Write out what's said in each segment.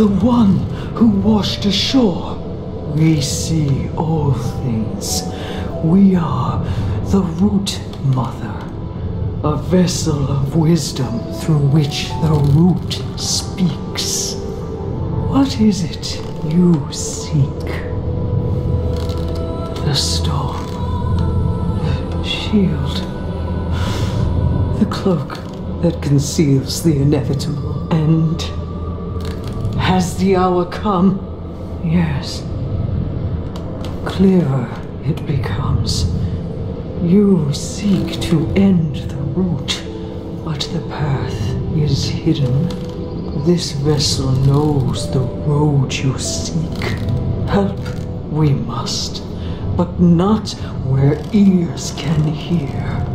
The one who washed ashore. We see all things. We are the root mother, a vessel of wisdom through which the root speaks. What is it you seek? The storm, the shield, the cloak that conceals the inevitable end. Has the hour come? Yes. Clearer it becomes. You seek to end the route, but the path is hidden. This vessel knows the road you seek. Help we must, but not where ears can hear.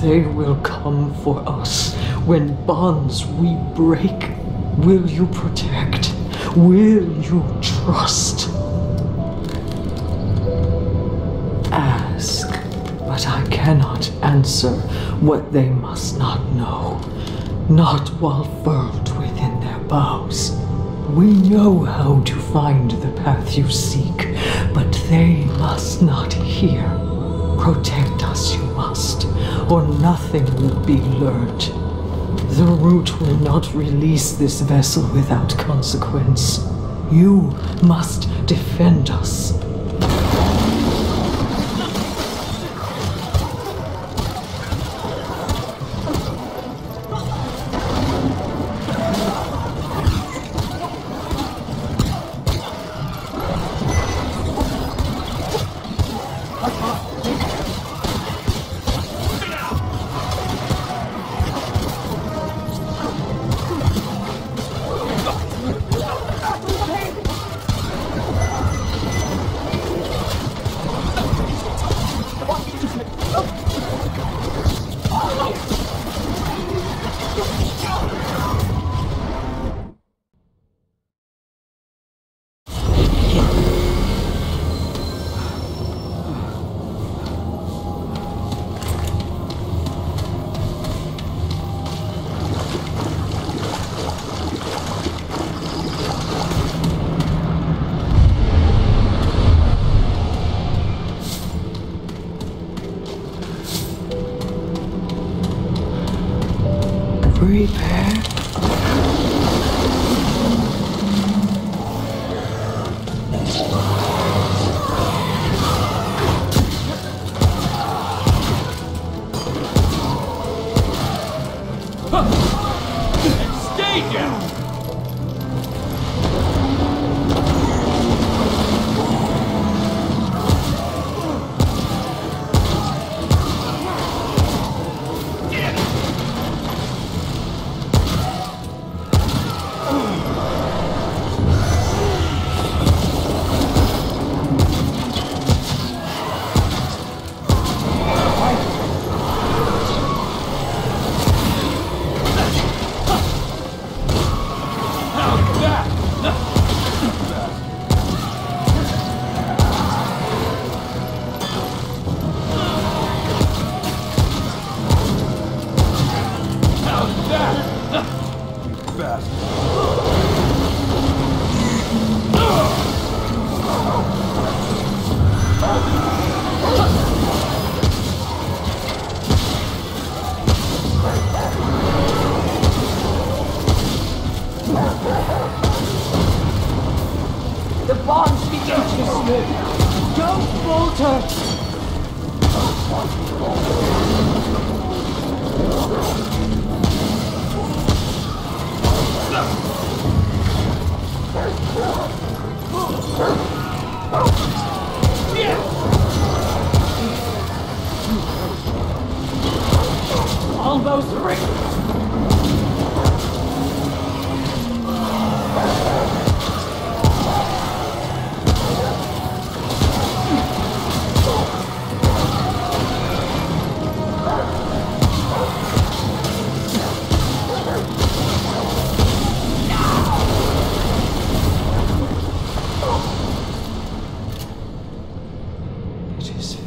They will come for us when bonds we break. Will you protect? Will you trust? Ask, but I cannot answer what they must not know, not while furled within their boughs. We know how to find the path you seek, but they must not hear. Protect us you must, or nothing will be learned. The root will not release this vessel without consequence. You must defend us.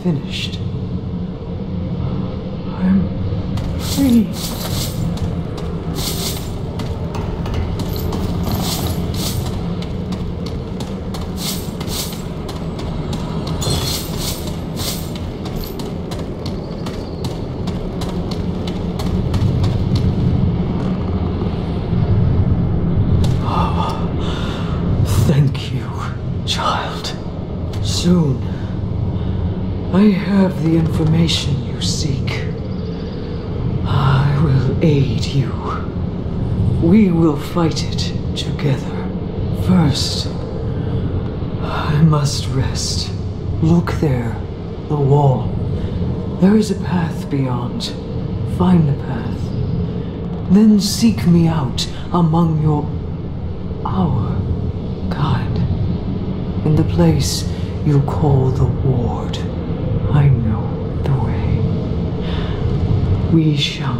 Finished. I'm free. Oh, thank you, child. Soon. I have the information you seek. I will aid you. We will fight it together. First, I must rest. Look there, the wall. There is a path beyond. Find the path. Then seek me out among our kind, in the place you call the Ward. I know the way. We shall